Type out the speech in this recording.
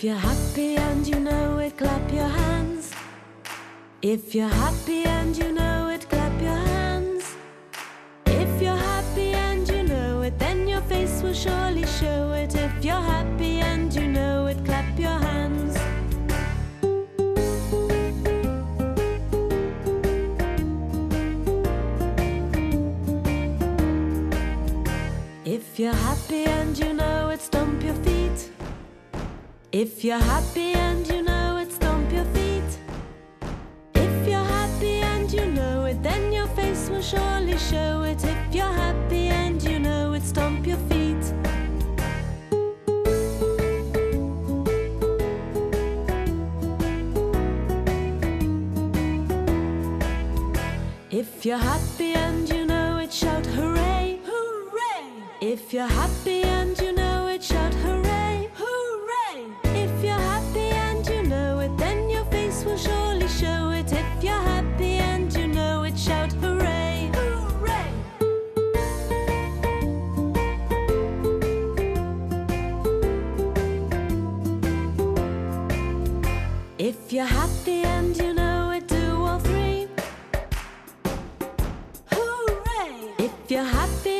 If you're happy and you know it, clap your hands. If you're happy and you know it, clap your hands. If you're happy and you know it, then your face will surely show it. If you're happy and you know it, clap your hands. If you're happy and you know it, stomp your feet. If you're happy and you know it, stomp your feet. If you're happy and you know it, then your face will surely show it. If you're happy and you know it, stomp your feet. If you're happy and you know it, shout hooray! Hooray! If you're happy and you know it, shout hooray! Hooray! If you're happy and you know it, then your face will surely show it. If you're happy and you know it, shout hooray! Hooray! If you're happy and you know it, do all three. If you're happy